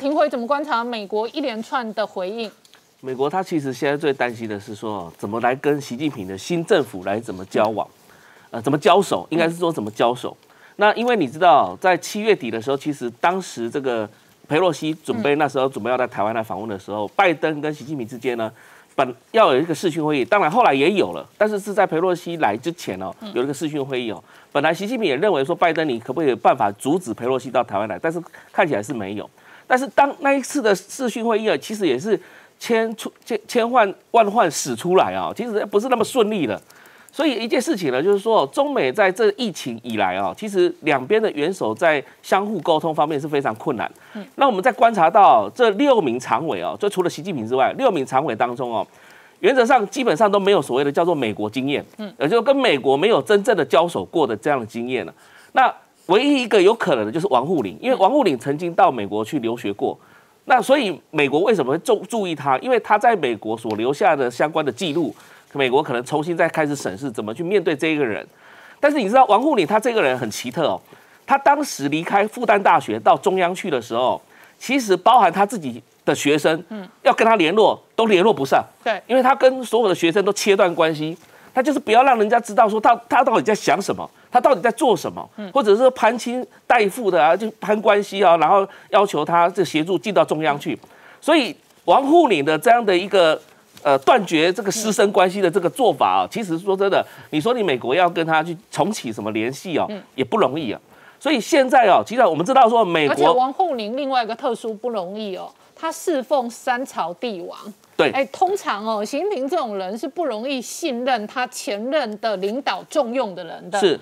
廷辉怎么观察美国一连串的回应？美国他其实现在最担心的是说，怎么来跟习近平的新政府来怎么交往，怎么交手，应该是说怎么交手。那因为你知道，在7月底的时候，其实当时这个佩洛西准备要在台湾来访问的时候，拜登跟习近平之间呢，本要有一个视讯会议，当然后来也有了，但是是在佩洛西来之前哦，有一个视讯会议哦。本来习近平也认为说，拜登你可不可以有办法阻止佩洛西到台湾来，但是看起来是没有。 但是当那一次的视讯会议啊，其实也是千唤万唤使出来啊，其实不是那么顺利的。所以一件事情呢，就是说中美在这疫情以来啊，其实两边的元首在相互沟通方面是非常困难。那我们在观察到这6名常委啊，就除了习近平之外，6名常委当中哦、啊，原则上基本上都没有所谓的叫做美国经验，也就是跟美国没有真正的交手过的这样的经验了。那 唯一一个有可能的就是王沪宁，因为王沪宁曾经到美国去留学过，那所以美国为什么会注意他？因为他在美国所留下的相关的记录，美国可能重新再开始审视怎么去面对这一个人。但是你知道王沪宁他这个人很奇特哦，他当时离开复旦大学到中央去的时候，其实包含他自己的学生，要跟他联络都联络不上，对，因为他跟所有的学生都切断关系。 他就是不要让人家知道说他到底在想什么，他到底在做什么，或者是攀亲带父的啊，就攀关系啊，然后要求他这协助进到中央去。所以王沪宁的这样的一个断绝这个师生关系的这个做法啊，其实说真的，你说你美国要跟他去重启什么联系啊，也不容易啊。所以现在啊，其实我们知道说美国，而且王沪宁另外一个特殊不容易哦，他侍奉3朝帝王。 哎，通常哦，习近平这种人是不容易信任他前任的领导重用的人的。是，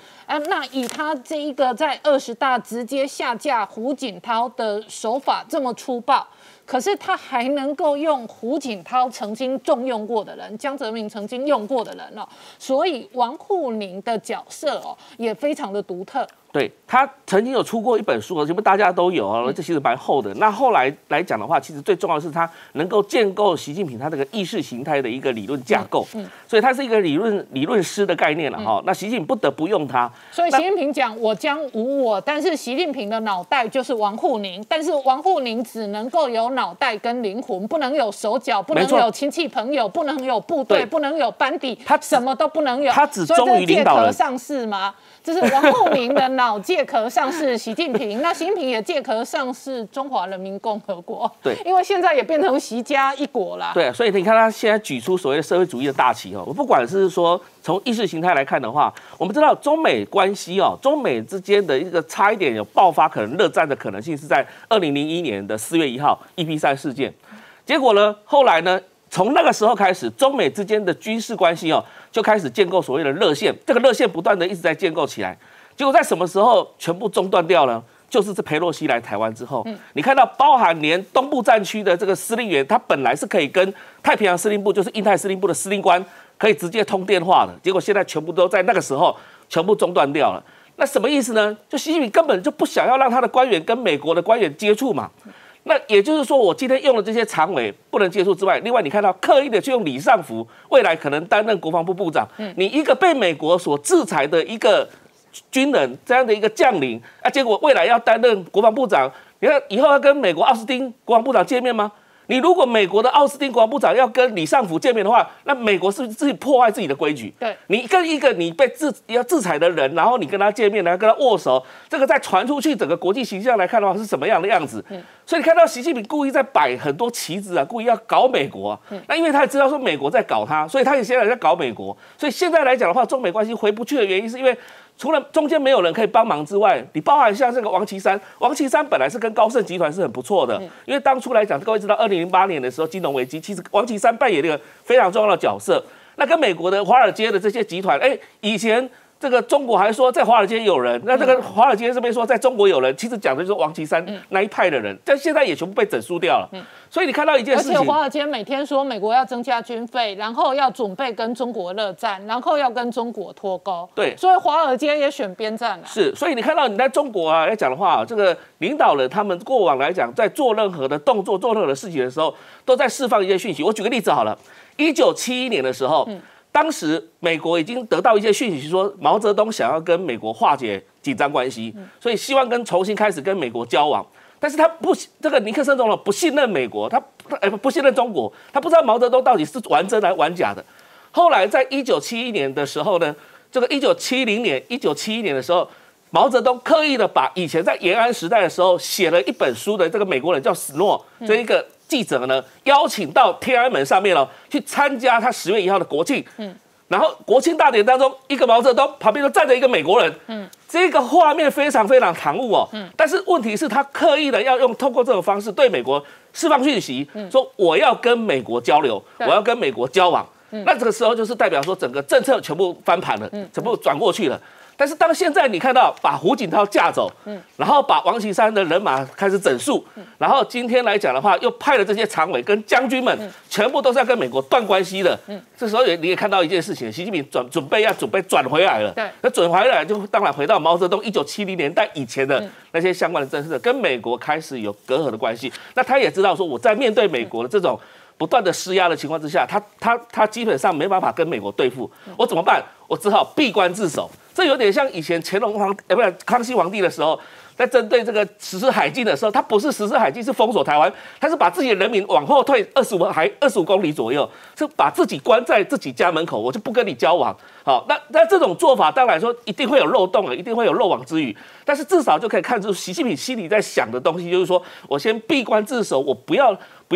那以他这一个在20大直接下架胡锦涛的手法这么粗暴，可是他还能够用胡锦涛曾经重用过的人，江泽民曾经用过的人哦，所以王沪宁的角色哦也非常的独特。对，他曾经有出过一本书，全部大家都有哦，这其实蛮厚的。那后来来讲的话，其实最重要的是他能够建构习近平 他这个意识形态的一个理论架构，所以它是一个理论师的概念了哈。那习近平不得不用它，所以习近平讲我将无我，但是习近平的脑袋就是王沪宁，但是王沪宁只能够有脑袋跟灵魂，不能有手脚，不能有亲戚朋友，不能有部队，不能有班底，他什么都不能有。他只忠于领导人。上市吗？这是王沪宁的脑借壳上市习近平，那习近平也借壳上市中华人民共和国。对，因为现在也变成习家一国啦。 对，所以你看他现在举出所谓的社会主义的大旗哦，我不管是说从意识形态来看的话，我们知道中美关系哦，中美之间的一个差一点有爆发可能热战的可能性是在2001年4月1号 EP3事件，结果呢，后来呢，从那个时候开始，中美之间的军事关系哦就开始建构所谓的热线，这个热线不断的一直在建构起来，结果在什么时候全部中断掉呢？ 就是这佩洛西来台湾之后，你看到包含连东部战区的这个司令员，他本来是可以跟太平洋司令部，就是印太司令部的司令官，可以直接通电话的，结果现在全部都在那个时候全部中断掉了。那什么意思呢？就习近平根本就不想要让他的官员跟美国的官员接触嘛。那也就是说，我今天用了这些常委不能接触之外，另外你看到刻意的去用李尚福，未来可能担任国防部部长，你一个被美国所制裁的一个 军人这样的一个将领啊，结果未来要担任国防部长，你看以后要跟美国奥斯汀国防部长见面吗？你如果美国的奥斯汀国防部长要跟李尚福见面的话，那美国是不是自己破坏自己的规矩？对，你跟一个你被制裁的人，然后你跟他见面，然后跟他握手，这个再传出去整个国际形象来看的话，是什么样的样子？所以你看到习近平故意在摆很多棋子啊，故意要搞美国啊。那因为他也知道说美国在搞他，所以他也现在在搞美国。所以现在来讲的话，中美关系回不去的原因是因为 除了中间没有人可以帮忙之外，你包含像这个王岐山，王岐山本来是跟高盛集团是很不错的，因为当初来讲，各位知道2008年的时候金融危机，其实王岐山扮演一个非常重要的角色。那跟美国的华尔街的这些集团，哎，以前这个中国还说在华尔街有人，那这个华尔街这边说在中国有人，其实讲的就是王岐山那一派的人，但现在也全部被整肃掉了。所以你看到一件事情，而且华尔街每天说美国要增加军费，然后要准备跟中国热战，然后要跟中国脱钩。对，所以华尔街也选边站了。是，所以你看到你在中国啊来讲的话，这个领导人他们过往来讲，在做任何的动作、做任何的事情的时候，都在释放一些讯息。我举个例子好了，1971年的时候，当时美国已经得到一些讯息，说毛泽东想要跟美国化解紧张关系，所以希望重新开始跟美国交往。但是他不，这个尼克森总统不信任美国，他不信任中国，他不知道毛泽东到底是玩真还是玩假的。后来在1971年的时候呢，这个1971年的时候，毛泽东刻意的把以前在延安时代的时候写了一本书的这个美国人叫史诺这一个记者呢，邀请到天安门上面哦去参加他10月1号的国庆。嗯。 然后国庆大典当中，一个毛泽东旁边就站着一个美国人，这个画面非常非常唐突哦，但是问题是，他刻意的要用透过这种方式对美国释放讯息，说我要跟美国交流，我要跟美国交往，那这个时候就是代表说整个政策全部翻盘了，全部转过去了。但是当现在你看到把胡锦涛架走，然后把王岐山的人马开始整肃，然后今天来讲的话，又派了这些常委跟将军们，全部都是要跟美国断关系的。这时候你也看到一件事情，习近平准备转回来了。对，那转回来就当然回到毛泽东1970年代以前的那些相关的政策，跟美国开始有隔阂的关系。那他也知道说，我在面对美国的这种不断的施压的情况之下，他基本上没办法跟美国对付，我怎么办？我只好闭关自守。 这有点像以前乾隆皇，不是康熙皇帝的时候，在针对这个实施海禁的时候，他不是实施海禁，是封锁台湾，他是把自己的人民往后退25公里左右，是把自己关在自己家门口，我就不跟你交往。好，那这种做法，当然说一定会有漏洞的，一定会有漏网之鱼，但是至少就可以看出习近平心里在想的东西，就是说我先闭关自守，我不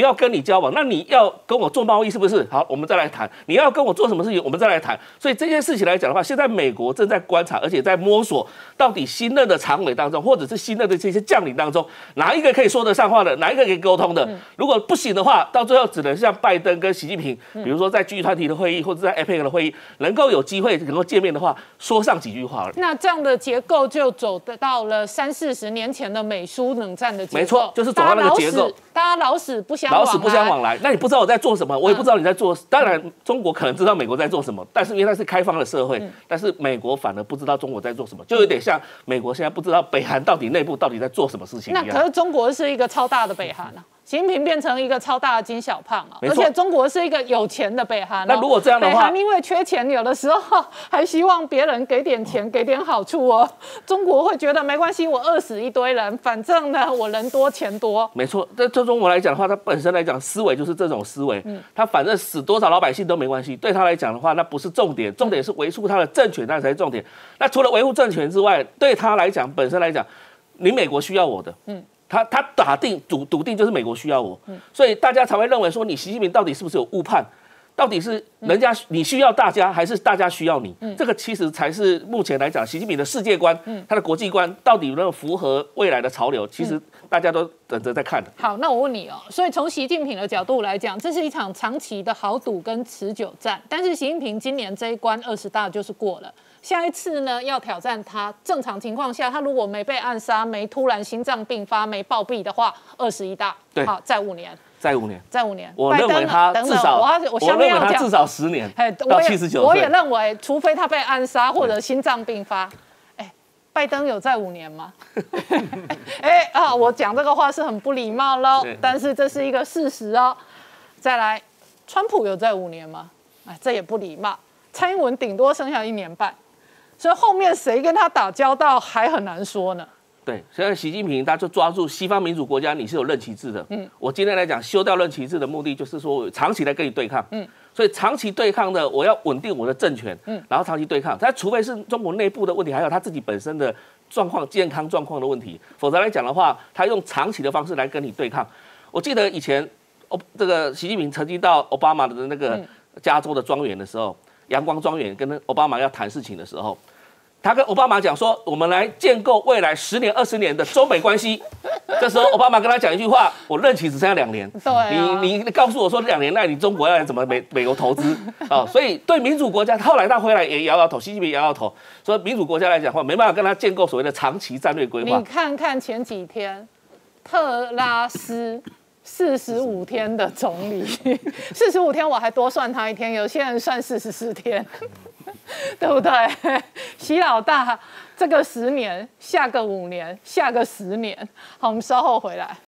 要跟你交往，那你要跟我做贸易是不是？好，我们再来谈。你要跟我做什么事情，我们再来谈。所以这件事情来讲的话，现在美国正在观察，而且在摸索到底新任的常委当中，或者是新任的这些将领当中，哪一个可以说得上话的，哪一个可以沟通的。如果不行的话，到最后只能像拜登跟习近平，比如说在G20的会议或者在 APEC 的会议，能够有机会能够见面的话，说上几句话。那这样的结构就走到了30-40年前的美苏冷战的结构，没错，就是走到那个结构，大家老死不相。 老死不相往来，那你不知道我在做什么，我也不知道你在做。当然，中国可能知道美国在做什么，但是因为它是开放的社会，但是美国反而不知道中国在做什么，就有点像美国现在不知道北韩到底内部到底在做什么事情一样。那可是中国是一个超大的北韩啊。 习近平变成一个超大的金小胖啊，而且中国是一个有钱的北韩、哦。那如果这样的话，北韩因为缺钱，有的时候还希望别人给点钱，给点好处哦。中国会觉得没关系，我饿死一堆人，反正呢我人多钱多。没错，对中国来讲的话，他本身来讲思维就是这种思维，他反正死多少老百姓都没关系。对他来讲的话，那不是重点，重点是维护他的政权，那才是重点。那除了维护政权之外，对他来讲本身来讲，你美国需要我的，他笃定就是美国需要我，所以大家才会认为说你习近平到底是不是有误判，到底是人家你需要大家，还是大家需要你？这个其实才是目前来讲习近平的世界观，他的国际观到底有没有符合未来的潮流？其实大家都等着在看的。好，那我问你哦，所以从习近平的角度来讲，这是一场长期的豪赌跟持久战，但是习近平今年这一关20大就是过了。 下一次呢，要挑战他。正常情况下，他如果没被暗杀、没突然心脏病发、没暴毙的话，21大，对，好，再5年，再5年，再5年。我认为他至少，我认为他至少10年，到79岁。我也认为，除非他被暗杀或者心脏病发。哎，拜登有再5年吗？哎啊，我讲这个话是很不礼貌喽，但是这是一个事实哦。再来，川普有再5年吗？哎，这也不礼貌。蔡英文顶多剩下1年半。 所以后面谁跟他打交道还很难说呢。对，所以习近平他就抓住西方民主国家你是有任期制的。我今天来讲修掉任期制的目的就是说我长期来跟你对抗。所以长期对抗的，我要稳定我的政权。然后长期对抗，但除非是中国内部的问题，还有他自己本身的状况、健康状况的问题，否则来讲的话，他用长期的方式来跟你对抗。我记得以前这个习近平曾经到奥巴马的那个加州的庄园的时候。 阳光庄园跟奥巴马要谈事情的时候，他跟奥巴马讲说：“我们来建构未来10年、20年的中美关系。”这时候，奥巴马跟他讲一句话：“我任期只剩下2年，你告诉我说2年内你中国要来怎么美国投资啊？”所以对民主国家，后来他回来也摇摇头，习近平摇摇头，所以民主国家来讲的话，没办法跟他建构所谓的长期战略规划。你看看前几天，特拉斯。 45天的总理，45天我还多算他一天，有些人算44天，对不对？习老大这个10年，下个5年，下个10年，好，我们稍后回来。